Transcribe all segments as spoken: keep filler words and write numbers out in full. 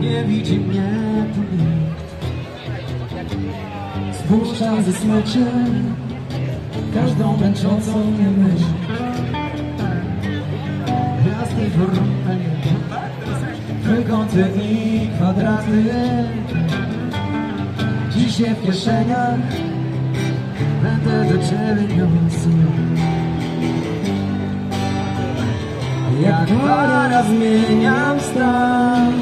Nie widzi mnie tu nikt. Spuszczam ze smyczy każdą męczącą mnie myśl. Gwiazdy, formy, trójkąty i kwadraty. Dzisiaj w kieszeniach będę do ciebie niosł. Jak parę zmieniam stan,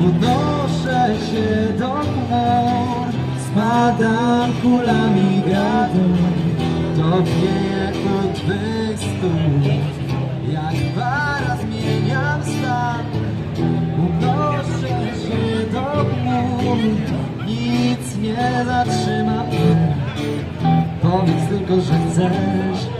unoszę się do chmur, spadam kulami gradu, topnieję od twych stóp. Jak para zmieniam stan, unoszę się do chmur, nic nie zatrzyma mnie, powiedz tylko, że chcesz.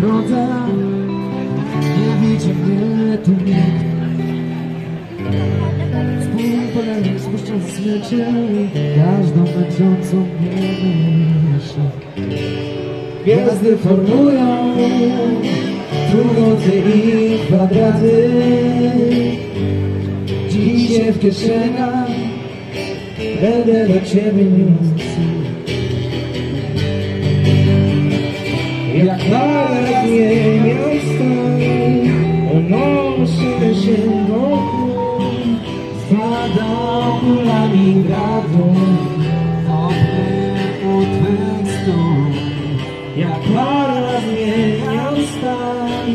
Drodze, nie widzi mnie tu nikt. Współpolarnie spuszczam z smyczy każdą męczącą mnie myśl. Gwiazdy formują trójkąty i kwadraty. Dzisiaj w kieszeniach będę do ciebie niósł. Jak parę zmieniam stan, unoszę się wokół, spadam kulami gradu, topnieję u twych stóp. Jak parę zmieniam stan,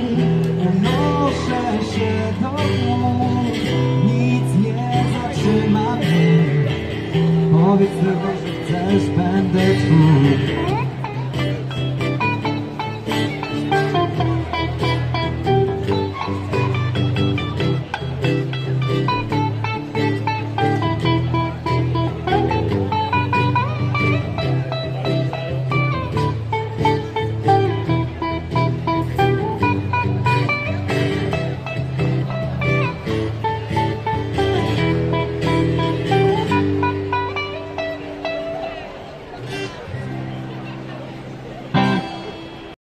unoszę się wokół, nic nie zatrzyma mnie, powiedz tylko, że chcesz, będę twój.